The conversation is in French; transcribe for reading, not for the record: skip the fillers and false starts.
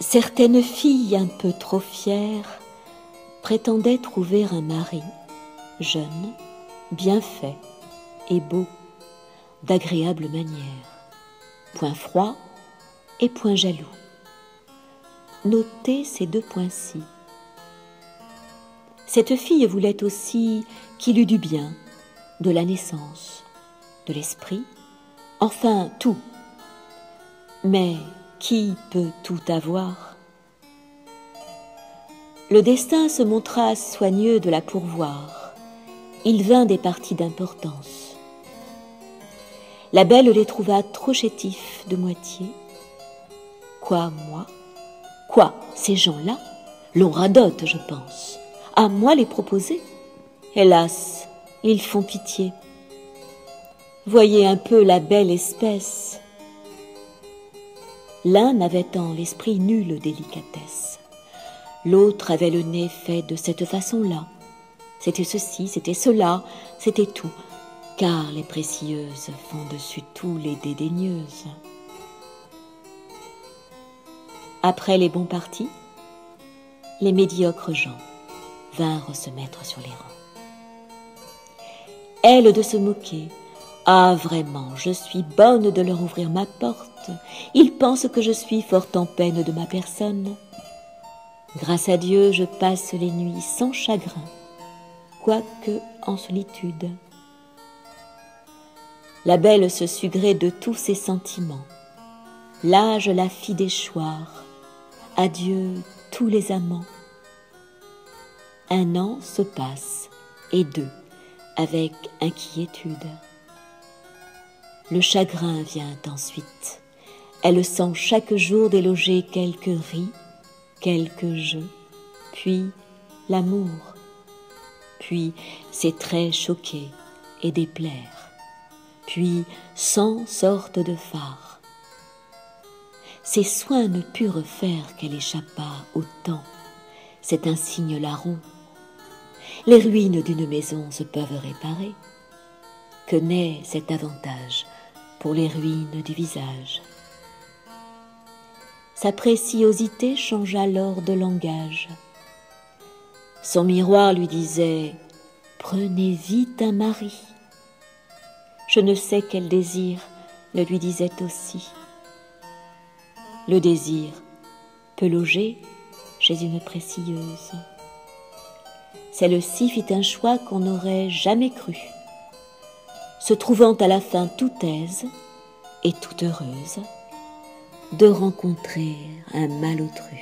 Certaines filles un peu trop fières prétendaient trouver un mari jeune, bien fait et beau, d'agréable manière, point froid et point jaloux. Notez ces deux points-ci. Cette fille voulait aussi qu'il eût du bien, de la naissance, de l'esprit, enfin tout. Mais qui peut tout avoir? Le destin se montra soigneux de la pourvoir. Il vint des partis d'importance. La belle les trouva trop chétifs de moitié. Quoi, moi? Quoi, ces gens-là? L'on radote, je pense. À moi les proposer? Hélas, ils font pitié. Voyez un peu la belle espèce. L'un avait en l'esprit nulle délicatesse. L'autre avait le nez fait de cette façon-là. C'était ceci, c'était cela, c'était tout. Car les précieuses font dessus tout les dédaigneuses. Après les bons partis, les médiocres gens vinrent se mettre sur les rangs. Elle de se moquer. Ah, vraiment, je suis bonne de leur ouvrir ma porte. Ils pensent que je suis fort en peine de ma personne. Grâce à Dieu, je passe les nuits sans chagrin, quoique en solitude. La belle se sut gré de tous ses sentiments. L'âge la fit déchoir. Adieu tous les amants. Un an se passe, et deux, avec inquiétude. Le chagrin vient ensuite. Elle sent chaque jour déloger quelques ris, quelques jeux, puis l'amour, puis ses traits choqués et déplaire, puis 100 sortes de phares. Ses soins ne purent faire qu'elle échappât au temps. C'est un signe larron. Les ruines d'une maison se peuvent réparer. Que naît cet avantage pour les ruines du visage. Sa préciosité changea alors de langage. Son miroir lui disait « Prenez vite un mari ». Je ne sais quel désir le lui disait aussi. Le désir peut loger chez une précieuse. Celle-ci fit un choix qu'on n'aurait jamais cru. Se trouvant à la fin toute aise et toute heureuse de rencontrer un malotru.